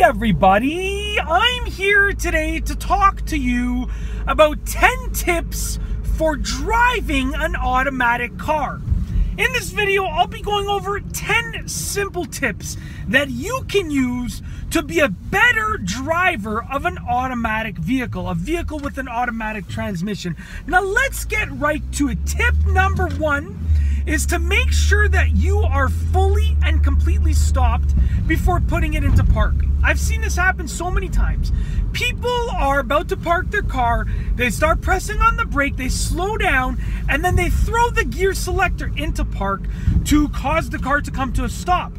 Hey everybody, I'm here today to talk to you about 10 tips for driving an automatic car. In this video, I'll be going over 10 simple tips that you can use to be a better driver of an automatic vehicle, a vehicle with an automatic transmission. Now let's get right to it. Tip number one is to make sure that you are fully and completely stopped before putting it into park. I've seen this happen so many times. People are about to park their car, they start pressing on the brake, they slow down, and then they throw the gear selector into park to cause the car to come to a stop.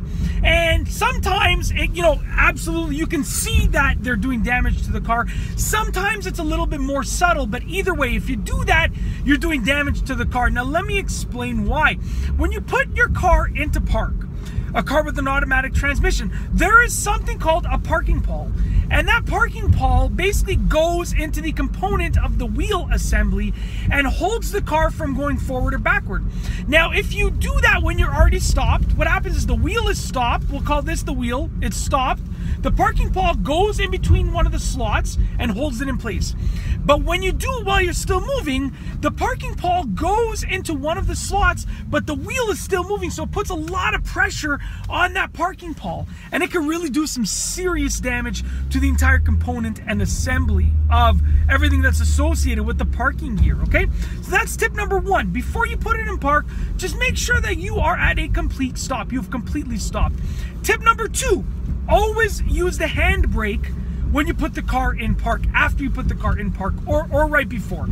And sometimes, absolutely, you can see that they're doing damage to the car. Sometimes it's a little bit more subtle, but either way, if you do that, you're doing damage to the car. Now, let me explain why. When you put your car into park, a car with an automatic transmission, there is something called a parking pawl. And that parking pawl basically goes into the component of the wheel assembly and holds the car from going forward or backward. Now, if you do that when you're already stopped, what happens is the wheel is stopped. We'll call this the wheel. It's stopped. The parking pawl goes in between one of the slots and holds it in place. But when you do it while you're still moving, the parking pawl goes into one of the slots, but the wheel is still moving, so it puts a lot of pressure on that parking pawl, and it can really do some serious damage to the entire component and assembly of everything that's associated with the parking gear, okay? So that's tip number one. Before you put it in park, just make sure that you are at a complete stop. You've completely stopped. Tip number two, always use the handbrake when you put the car in park, after you put the car in park, or right before.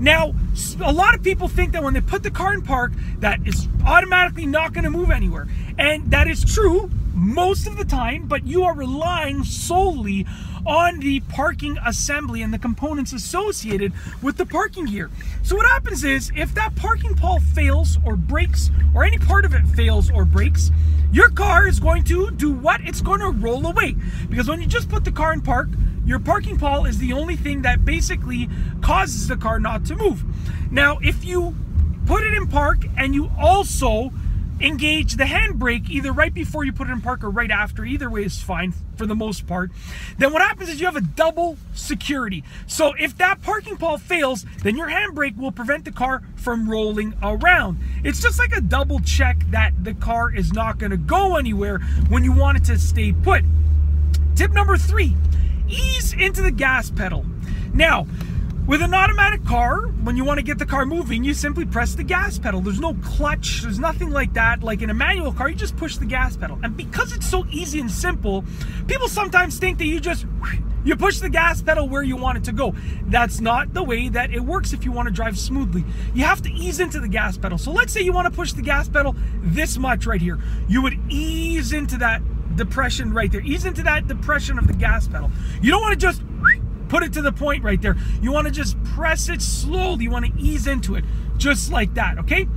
Now, a lot of people think that when they put the car in park, that it's automatically not gonna move anywhere. And that is true most of the time, but you are relying solely on the parking assembly and the components associated with the parking gear. So what happens is, if that parking pawl fails or breaks, or any part of it fails or breaks, your car is going to do what? It's going to roll away. Because when you just put the car in park, your parking pawl is the only thing that basically causes the car not to move. Now, if you put it in park and you also engage the handbrake either right before you put it in park or right after, either way is fine for the most part, then what happens is you have a double security. So if that parking pawl fails, then your handbrake will prevent the car from rolling around. It's just like a double check that the car is not going to go anywhere when you want it to stay put. Tip number three, ease into the gas pedal. Now, with an automatic car, when you want to get the car moving, you simply press the gas pedal. There's no clutch, there's nothing like that. Like in a manual car, you just push the gas pedal. And because it's so easy and simple, people sometimes think that you push the gas pedal where you want it to go. That's not the way that it works if you want to drive smoothly. You have to ease into the gas pedal. So let's say you want to push the gas pedal this much right here. You would ease into that depression right there. Ease into that depression of the gas pedal. You don't want to just put it to the point right there. You want to just press it slowly. You want to ease into it just like that, okay?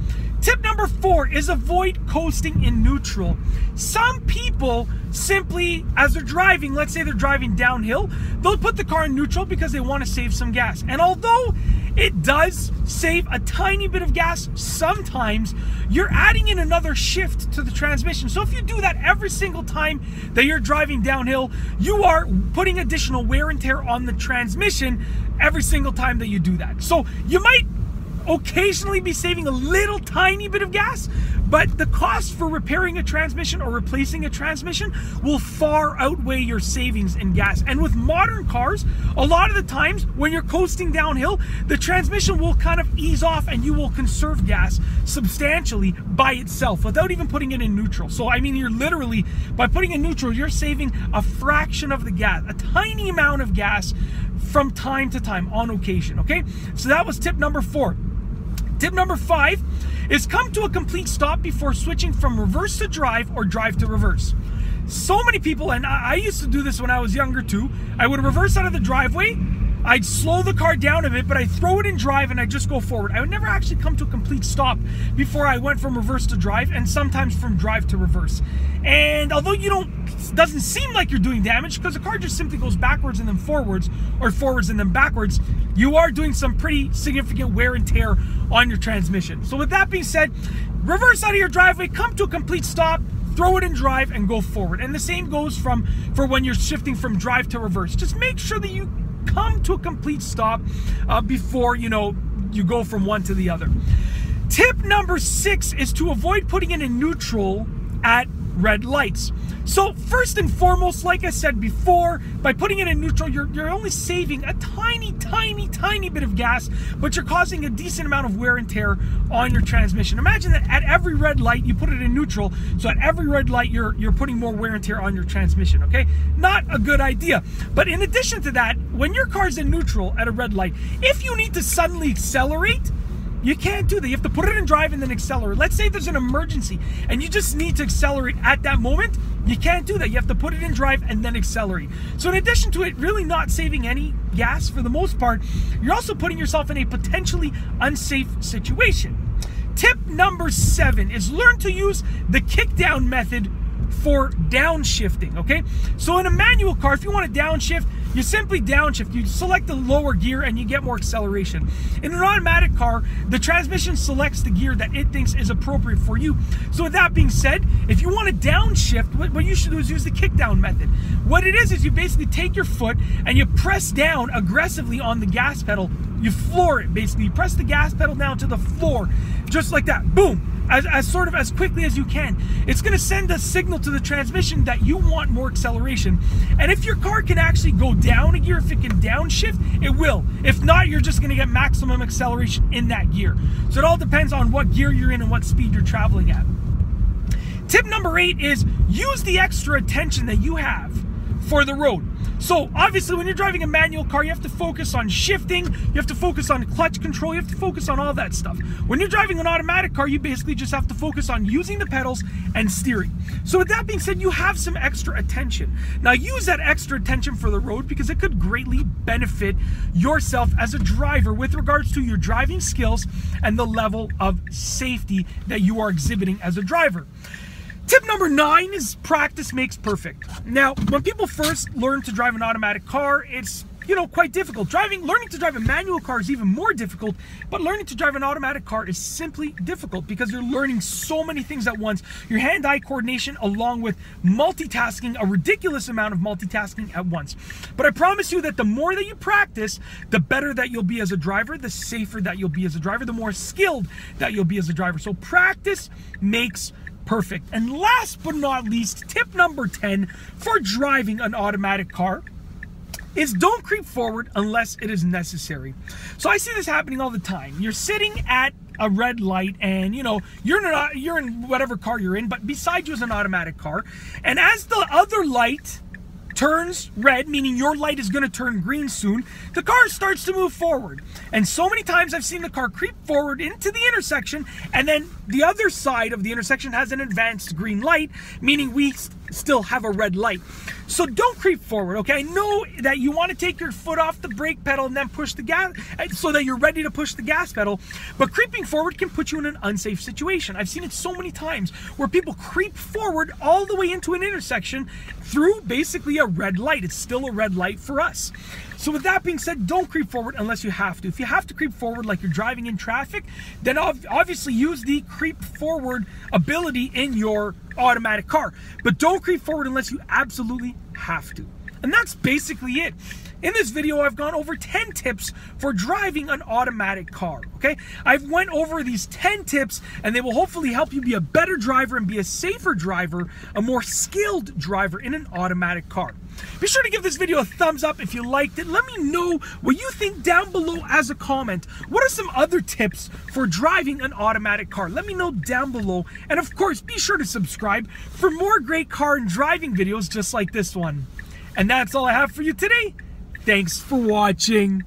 Tip number four is avoid coasting in neutral. Some people simply, as they're driving, let's say they're driving downhill, they'll put the car in neutral because they want to save some gas. And although it does save a tiny bit of gas sometimes, you're adding in another shift to the transmission. So if you do that every single time that you're driving downhill, you are putting additional wear and tear on the transmission every single time that you do that. So you might occasionally be saving a little tiny bit of gas, but the cost for repairing a transmission or replacing a transmission will far outweigh your savings in gas. And with modern cars, a lot of the times when you're coasting downhill, the transmission will kind of ease off and you will conserve gas substantially by itself without even putting it in neutral. So I mean, you're literally, by putting in neutral, you're saving a fraction of the gas, a tiny amount of gas from time to time on occasion, okay? So that was tip number four. Tip number five is come to a complete stop before switching from reverse to drive or drive to reverse. So many people, and I used to do this when I was younger too, I would reverse out of the driveway, I'd slow the car down a bit, but I'd throw it in drive and I'd just go forward. I would never actually come to a complete stop before I went from reverse to drive and sometimes from drive to reverse. And although it doesn't seem like you're doing damage because the car just simply goes backwards and then forwards, or forwards and then backwards, you are doing some pretty significant wear and tear on your transmission. So with that being said, reverse out of your driveway, come to a complete stop, throw it in drive and go forward. And the same goes for when you're shifting from drive to reverse. Just make sure that you come to a complete stop before you go from one to the other. Tip number 6 is to avoid putting it in neutral at red lights. So first and foremost, like I said before, by putting it in neutral, you're only saving a tiny bit of gas, but you're causing a decent amount of wear and tear on your transmission. Imagine that at every red light you put it in neutral, so at every red light you're putting more wear and tear on your transmission, okay? Not a good idea. But in addition to that, when your car's in neutral at a red light, if you need to suddenly accelerate, you can't do that. You have to put it in drive and then accelerate. Let's say there's an emergency and you just need to accelerate at that moment. You can't do that. You have to put it in drive and then accelerate. So in addition to it really not saving any gas for the most part, you're also putting yourself in a potentially unsafe situation. Tip number 7 is learn to use the kickdown method for downshifting, okay? So in a manual car, if you want to downshift, you simply downshift. You select the lower gear and you get more acceleration. In an automatic car, the transmission selects the gear that it thinks is appropriate for you. So with that being said, if you want to downshift, what you should do is use the kickdown method. What it is you basically take your foot and you press down aggressively on the gas pedal. You floor it, basically. You press the gas pedal down to the floor, just like that. Boom. As quickly as you can. It's going to send a signal to the transmission that you want more acceleration. And if your car can actually go down a gear, if it can downshift, it will. If not, you're just going to get maximum acceleration in that gear. So it all depends on what gear you're in and what speed you're traveling at. Tip number 8 is use the extra attention that you have for the road. So obviously when you're driving a manual car, you have to focus on shifting, you have to focus on clutch control, you have to focus on all that stuff. When you're driving an automatic car, you basically just have to focus on using the pedals and steering. So with that being said, you have some extra attention. Now use that extra attention for the road because it could greatly benefit yourself as a driver with regards to your driving skills and the level of safety that you are exhibiting as a driver. Tip number 9 is practice makes perfect. Now, when people first learn to drive an automatic car, it's quite difficult. Learning to drive a manual car is even more difficult, but learning to drive an automatic car is simply difficult because you're learning so many things at once. Your hand-eye coordination along with multitasking, a ridiculous amount of multitasking at once. But I promise you that the more that you practice, the better that you'll be as a driver, the safer that you'll be as a driver, the more skilled that you'll be as a driver. So practice makes perfect. And last but not least, tip number 10 for driving an automatic car is don't creep forward unless it is necessary. So I see this happening all the time. You're sitting at a red light and you're in whatever car you're in, but beside you is an automatic car, and as the other light turns red, meaning your light is going to turn green soon, the car starts to move forward. And so many times I've seen the car creep forward into the intersection, and then the other side of the intersection has an advanced green light, meaning we still have a red light. So don't creep forward, okay? I know that you want to take your foot off the brake pedal and then push the gas so that you're ready to push the gas pedal, but creeping forward can put you in an unsafe situation. I've seen it so many times where people creep forward all the way into an intersection through basically a red light. It's still a red light for us. So with that being said, don't creep forward unless you have to. If you have to creep forward like you're driving in traffic, then obviously use the creep forward ability in your automatic car. But don't creep forward unless you absolutely have to. And that's basically it. In this video, I've gone over 10 tips for driving an automatic car, okay? I've went over these 10 tips, and they will hopefully help you be a better driver and be a safer driver, a more skilled driver in an automatic car. Be sure to give this video a thumbs up if you liked it. Let me know what you think down below as a comment. What are some other tips for driving an automatic car? Let me know down below. And of course, be sure to subscribe for more great car and driving videos just like this one. And that's all I have for you today. Thanks for watching.